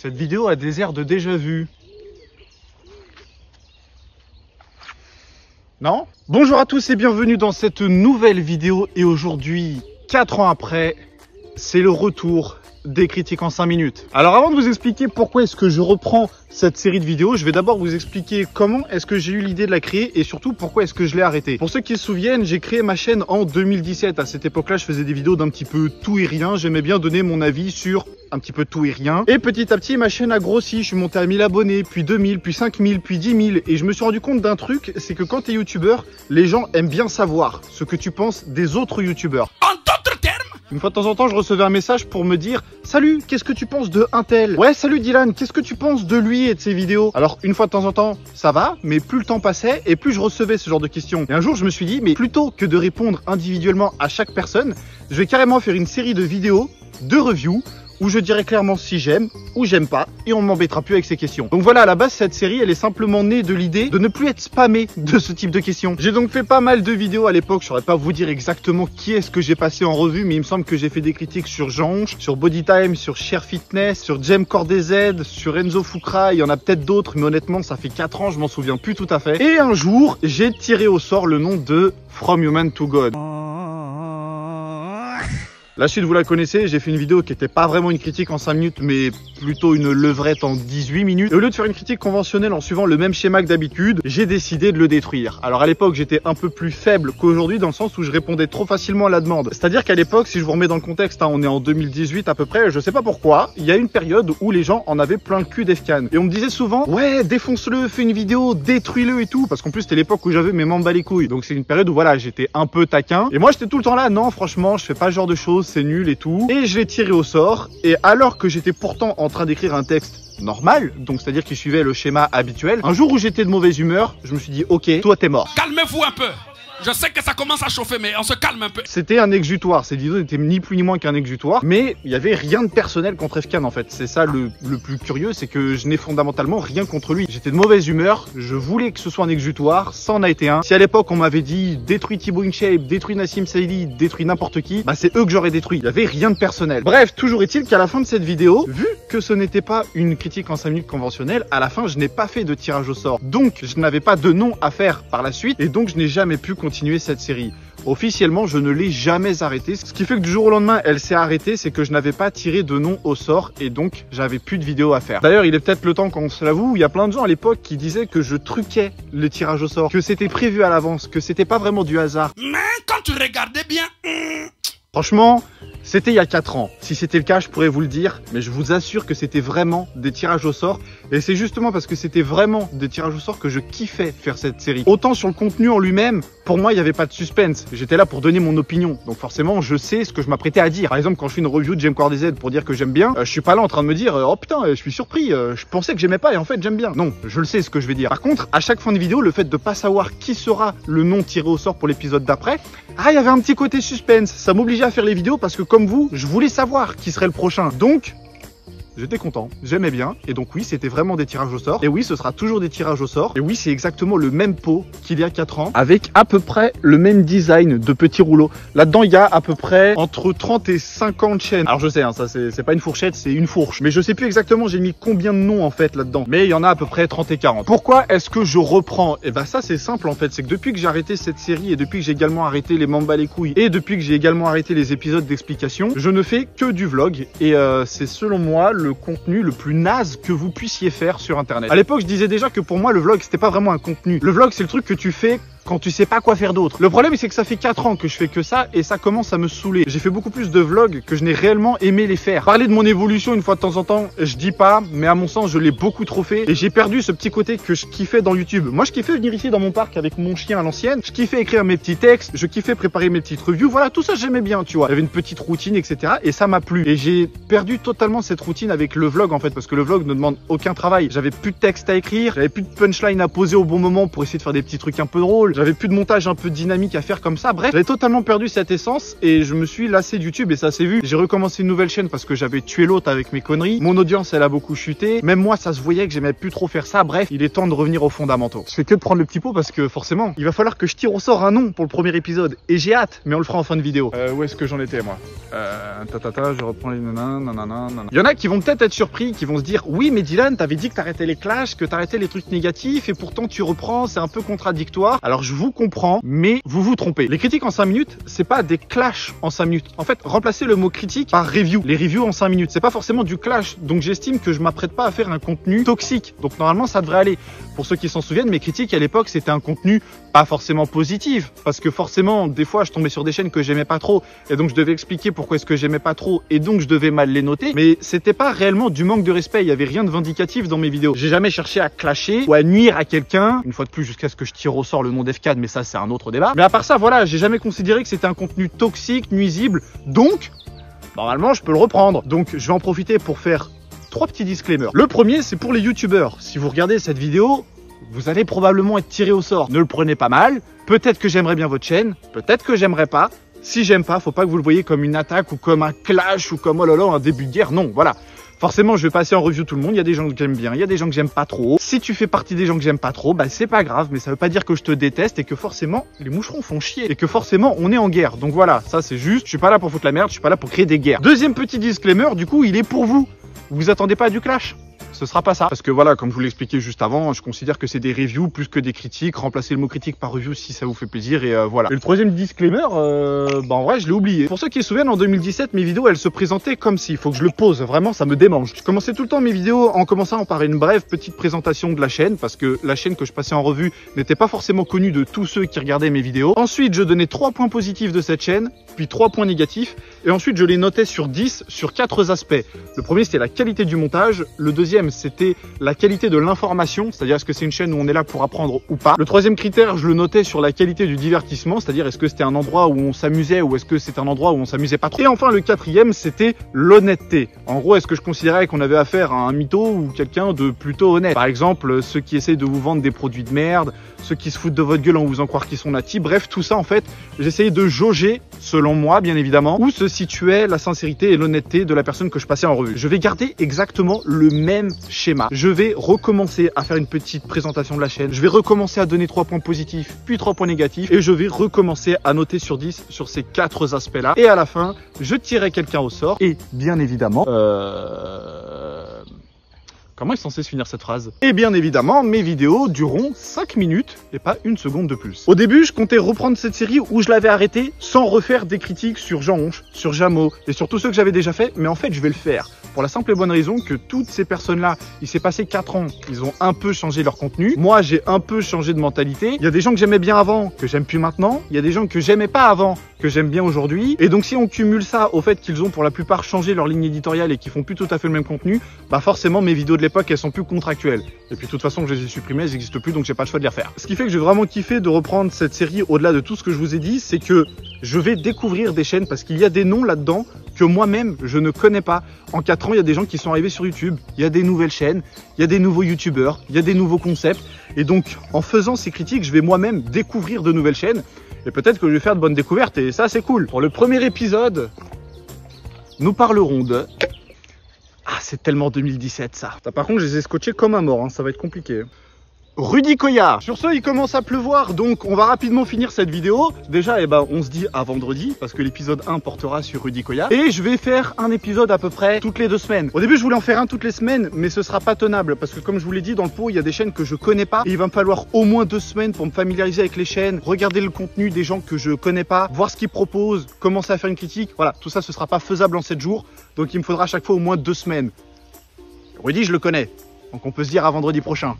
Cette vidéo a des airs de déjà vu. Non? Bonjour à tous et bienvenue dans cette nouvelle vidéo. Et aujourd'hui, 4 ans après, c'est le retour des critiques en 5 minutes. Alors avant de vous expliquer pourquoi est-ce que je reprends cette série de vidéos, je vais d'abord vous expliquer comment est-ce que j'ai eu l'idée de la créer et surtout pourquoi est-ce que je l'ai arrêtée. Pour ceux qui se souviennent, j'ai créé ma chaîne en 2017. À cette époque-là, je faisais des vidéos d'un petit peu tout et rien. J'aimais bien donner mon avis sur un petit peu tout et rien. Et petit à petit, ma chaîne a grossi. Je suis monté à 1000 abonnés, puis 2000, puis 5000, puis 10 000. Et je me suis rendu compte d'un truc, c'est que quand tu es youtubeur, les gens aiment bien savoir ce que tu penses des autres youtubeurs. Une fois de temps en temps, je recevais un message pour me dire « Salut, qu'est-ce que tu penses de un tel ?»« Ouais, salut Dylan, qu'est-ce que tu penses de lui et de ses vidéos ?» Alors, une fois de temps en temps, ça va, mais plus le temps passait et plus je recevais ce genre de questions. Et un jour, je me suis dit « Mais plutôt que de répondre individuellement à chaque personne, je vais carrément faire une série de vidéos, de reviews, où je dirai clairement si j'aime ou j'aime pas, et on m'embêtera plus avec ces questions. » Donc voilà, à la base, cette série, elle est simplement née de l'idée de ne plus être spammé de ce type de questions. J'ai donc fait pas mal de vidéos à l'époque, je saurais pas vous dire exactement qui est-ce que j'ai passé en revue, mais il me semble que j'ai fait des critiques sur Jean-Honche, sur Body Time, sur ShareFitness, sur James Cordez, sur Enzo Foukra, il y en a peut-être d'autres, mais honnêtement, ça fait 4 ans, je m'en souviens plus tout à fait. Et un jour, j'ai tiré au sort le nom de From Human To God. La suite, vous la connaissez, j'ai fait une vidéo qui n'était pas vraiment une critique en 5 minutes, mais plutôt une levrette en 18 minutes. Et au lieu de faire une critique conventionnelle en suivant le même schéma que d'habitude, j'ai décidé de le détruire. Alors à l'époque, j'étais un peu plus faible qu'aujourd'hui dans le sens où je répondais trop facilement à la demande. C'est-à-dire qu'à l'époque, si je vous remets dans le contexte, hein, on est en 2018 à peu près, je sais pas pourquoi, il y a une période où les gens en avaient plein le cul d'Efkan. Et on me disait souvent, ouais, défonce-le, fais une vidéo, détruis-le et tout, parce qu'en plus, c'était l'époque où j'avais mes membres bas les couilles. Donc c'est une période où voilà, j'étais un peu taquin. Et moi, j'étais tout le temps là, non, franchement, je fais pas ce genre de choses. C'est nul et tout. Et je l'ai tiré au sort. Et alors que j'étais pourtant en train d'écrire un texte normal, donc c'est-à-dire qu'il suivait le schéma habituel, un jour où j'étais de mauvaise humeur, je me suis dit, ok, toi t'es mort. Calmez-vous un peu. Je sais que ça commence à chauffer, mais on se calme un peu. C'était un exutoire. Ces vidéos n'étaient ni plus ni moins qu'un exutoire. Mais il n'y avait rien de personnel contre Efkan, en fait. C'est ça le plus curieux, c'est que je n'ai fondamentalement rien contre lui. J'étais de mauvaise humeur. Je voulais que ce soit un exutoire. Ça en a été un. Si à l'époque, on m'avait dit « Détruis Tibo InShape, détruis Nassim Saïdi, détruis n'importe qui », bah c'est eux que j'aurais détruit. Il n'y avait rien de personnel. Bref, toujours est-il qu'à la fin de cette vidéo, vu que ce n'était pas une critique en 5 minutes conventionnelle, à la fin, je n'ai pas fait de tirage au sort. Donc, je n'avais pas de nom à faire par la suite. Et donc, je n'ai jamais pu continuer cette série. Officiellement, je ne l'ai jamais arrêtée. Ce qui fait que du jour au lendemain, elle s'est arrêtée, c'est que je n'avais pas tiré de nom au sort et donc j'avais plus de vidéos à faire. D'ailleurs, il est peut-être le temps qu'on se l'avoue, il y a plein de gens à l'époque qui disaient que je truquais le tirage au sort, que c'était prévu à l'avance, que c'était pas vraiment du hasard. Mais quand tu regardais bien... Franchement, c'était il y a 4 ans. Si c'était le cas, je pourrais vous le dire, mais je vous assure que c'était vraiment des tirages au sort. Et c'est justement parce que c'était vraiment des tirages au sort que je kiffais faire cette série. Autant sur le contenu en lui-même, pour moi, il n'y avait pas de suspense. J'étais là pour donner mon opinion. Donc forcément, je sais ce que je m'apprêtais à dire. Par exemple, quand je fais une review de James Cordez pour dire que j'aime bien, je suis pas là en train de me dire « Oh putain, je suis surpris, je pensais que j'aimais pas et en fait, j'aime bien. » Non, je le sais ce que je vais dire. Par contre, à chaque fin de vidéo, le fait de pas savoir qui sera le nom tiré au sort pour l'épisode d'après, ah, il y avait un petit côté suspense. Ça m'obligeait à faire les vidéos parce que comme vous, je voulais savoir qui serait le prochain. Donc... j'étais content, j'aimais bien, et donc oui, c'était vraiment des tirages au sort, et oui, ce sera toujours des tirages au sort, et oui, c'est exactement le même pot qu'il y a 4 ans, avec à peu près le même design de petits rouleaux. Là-dedans, il y a à peu près entre 30 et 50 chaînes. Alors je sais, hein, ça c'est pas une fourchette, c'est une fourche, mais je sais plus exactement, j'ai mis combien de noms en fait là-dedans, mais il y en a à peu près 30 et 40. Pourquoi est-ce que je reprends? Et bah ça c'est simple en fait, c'est que depuis que j'ai arrêté cette série, et depuis que j'ai également arrêté les membres à les couilles, et depuis que j'ai également arrêté les épisodes d'explication, je ne fais que du vlog, et c'est selon moi le contenu le plus naze que vous puissiez faire sur internet. À l'époque, je disais déjà que pour moi le vlog c'était pas vraiment un contenu. Le vlog c'est le truc que tu fais quand tu sais pas quoi faire d'autre. Le problème c'est que ça fait 4 ans que je fais que ça et ça commence à me saouler. J'ai fait beaucoup plus de vlogs que je n'ai réellement aimé les faire. Parler de mon évolution une fois de temps en temps, je dis pas, mais à mon sens je l'ai beaucoup trop fait et j'ai perdu ce petit côté que je kiffais dans YouTube. Moi je kiffais venir ici dans mon parc avec mon chien à l'ancienne, je kiffais écrire mes petits textes, je kiffais préparer mes petites reviews, voilà tout ça j'aimais bien tu vois. J'avais une petite routine etc et ça m'a plu. Et j'ai perdu totalement cette routine avec le vlog en fait parce que le vlog ne demande aucun travail. J'avais plus de texte à écrire, j'avais plus de punchline à poser au bon moment pour essayer de faire des petits trucs un peu drôles. j'avais plus de montage un peu dynamique à faire comme ça. Bref, j'avais totalement perdu cette essence et je me suis lassé de YouTube et ça s'est vu. J'ai recommencé une nouvelle chaîne parce que j'avais tué l'autre avec mes conneries. Mon audience, elle a beaucoup chuté. Même moi, ça se voyait que j'aimais plus trop faire ça. Bref, il est temps de revenir aux fondamentaux. Je fais que de prendre le petit pot parce que forcément, il va falloir que je tire au sort un nom pour le premier épisode et j'ai hâte, mais on le fera en fin de vidéo. Où est-ce que j'en étais moi? Je reprends les nanana. Il y en a qui vont peut-être être surpris, qui vont se dire oui, mais Dylan, t'avais dit que t'arrêtais les clashs, que t'arrêtais les trucs négatifs et pourtant tu reprends, c'est un peu contradictoire. Alors je vous comprends, mais vous vous trompez. Les critiques en 5 minutes, c'est pas des clashs en 5 minutes. En fait, remplacez le mot critique par review. Les reviews en 5 minutes, c'est pas forcément du clash. Donc j'estime que je m'apprête pas à faire un contenu toxique. Donc normalement, ça devrait aller. Pour ceux qui s'en souviennent, mes critiques à l'époque, c'était un contenu pas forcément positif parce que forcément, des fois, je tombais sur des chaînes que j'aimais pas trop et donc je devais expliquer pourquoi est-ce que j'aimais pas trop et donc je devais mal les noter. Mais c'était pas réellement du manque de respect, il y avait rien de vindicatif dans mes vidéos. J'ai jamais cherché à clasher ou à nuire à quelqu'un, une fois de plus jusqu'à ce que je tire au sort le nom d'Efkan, mais ça c'est un autre débat. Mais à part ça, voilà, j'ai jamais considéré que c'était un contenu toxique, nuisible, donc normalement je peux le reprendre. Donc je vais en profiter pour faire trois petits disclaimers. Le premier, c'est pour les youtubeurs. Si vous regardez cette vidéo, vous allez probablement être tiré au sort. Ne le prenez pas mal, peut-être que j'aimerais bien votre chaîne, peut-être que j'aimerais pas. Si j'aime pas, faut pas que vous le voyez comme une attaque ou comme un clash ou comme oh là là, un début de guerre, non, voilà. Forcément, je vais passer en review tout le monde, il y a des gens que j'aime bien, il y a des gens que j'aime pas trop. Si tu fais partie des gens que j'aime pas trop, bah c'est pas grave, mais ça veut pas dire que je te déteste et que forcément, les moucherons font chier et que forcément, on est en guerre. Donc voilà, ça c'est juste, je suis pas là pour foutre la merde, je suis pas là pour créer des guerres. Deuxième petit disclaimer, du coup, il est pour vous. Vous attendez pas à du clash. Ce sera pas ça. Parce que voilà, comme je vous l'expliquais juste avant, je considère que c'est des reviews plus que des critiques. Remplacez le mot critique par review si ça vous fait plaisir et voilà. Et le troisième disclaimer, en vrai je l'ai oublié. Pour ceux qui se souviennent, en 2017, mes vidéos elles se présentaient comme si, il faut que je le pose, vraiment ça me démange. Je commençais tout le temps mes vidéos en commençant par une brève petite présentation de la chaîne parce que la chaîne que je passais en revue n'était pas forcément connue de tous ceux qui regardaient mes vidéos. Ensuite, je donnais 3 points positifs de cette chaîne, puis 3 points négatifs et ensuite je les notais sur 10 sur 4 aspects. Le premier c'était la qualité du montage, le deuxième c'était la qualité de l'information, c'est-à-dire est-ce que c'est une chaîne où on est là pour apprendre ou pas. Le troisième critère, je le notais sur la qualité du divertissement, c'est-à-dire est-ce que c'était un endroit où on s'amusait ou est-ce que c'est un endroit où on s'amusait pas trop. Et enfin le quatrième, c'était l'honnêteté. En gros, est-ce que je considérais qu'on avait affaire à un mytho ou quelqu'un de plutôt honnête. Par exemple, ceux qui essayent de vous vendre des produits de merde, ceux qui se foutent de votre gueule en vous faisant croire qu'ils sont natifs, bref, tout ça en fait, j'essayais de jauger, selon moi bien évidemment, où se situait la sincérité et l'honnêteté de la personne que je passais en revue. Je vais garder exactement le même schéma. Je vais recommencer à faire une petite présentation de la chaîne, je vais recommencer à donner 3 points positifs, puis 3 points négatifs et je vais recommencer à noter sur 10 sur ces 4 aspects là et à la fin je tirerai quelqu'un au sort et bien évidemment comment est censé se finir cette phrase? Et bien évidemment, mes vidéos dureront 5 minutes et pas une seconde de plus. Au début, je comptais reprendre cette série où je l'avais arrêtée sans refaire des critiques sur Jean-Honche, sur Jamo et sur tous ceux que j'avais déjà fait, mais en fait, je vais le faire. Pour la simple et bonne raison que toutes ces personnes-là, il s'est passé 4 ans, ils ont un peu changé leur contenu. Moi, j'ai un peu changé de mentalité. Il y a des gens que j'aimais bien avant, que j'aime plus maintenant. Il y a des gens que j'aimais pas avant, que j'aime bien aujourd'hui. Et donc, si on cumule ça au fait qu'ils ont pour la plupart changé leur ligne éditoriale et qu'ils font plus tout à fait le même contenu, bah forcément, mes vidéos de l'époque, elles sont plus contractuelles. Et puis, de toute façon, je les ai supprimées, elles n'existent plus, donc j'ai pas le choix de les refaire. Ce qui fait que j'ai vraiment kiffé de reprendre cette série au-delà de tout ce que je vous ai dit, c'est que je vais découvrir des chaînes parce qu'il y a des noms là-dedans que moi-même, je ne connais pas. En 4 ans, il y a des gens qui sont arrivés sur YouTube, il y a des nouvelles chaînes, il y a des nouveaux youtubeurs, il y a des nouveaux concepts. Et donc, en faisant ces critiques, je vais moi-même découvrir de nouvelles chaînes. Et peut-être que je vais faire de bonnes découvertes et ça, c'est cool. Pour le premier épisode, nous parlerons de... Ah, c'est tellement 2017, ça. Ça, par contre, je les ai scotchés comme un mort, hein. Ça va être compliqué. Rudy Coia. Sur ce, il commence à pleuvoir, donc on va rapidement finir cette vidéo. Déjà, on se dit à vendredi, parce que l'épisode 1 portera sur Rudy Coia. Et je vais faire un épisode à peu près toutes les 2 semaines. Au début, je voulais en faire un toutes les semaines, mais ce sera pas tenable, parce que comme je vous l'ai dit, dans le pot, il y a des chaînes que je connais pas. Et il va me falloir au moins 2 semaines pour me familiariser avec les chaînes, regarder le contenu des gens que je connais pas, voir ce qu'ils proposent, commencer à faire une critique. Voilà, tout ça, ce sera pas faisable en 7 jours, donc il me faudra à chaque fois au moins 2 semaines. Rudy, je le connais, donc on peut se dire à vendredi prochain.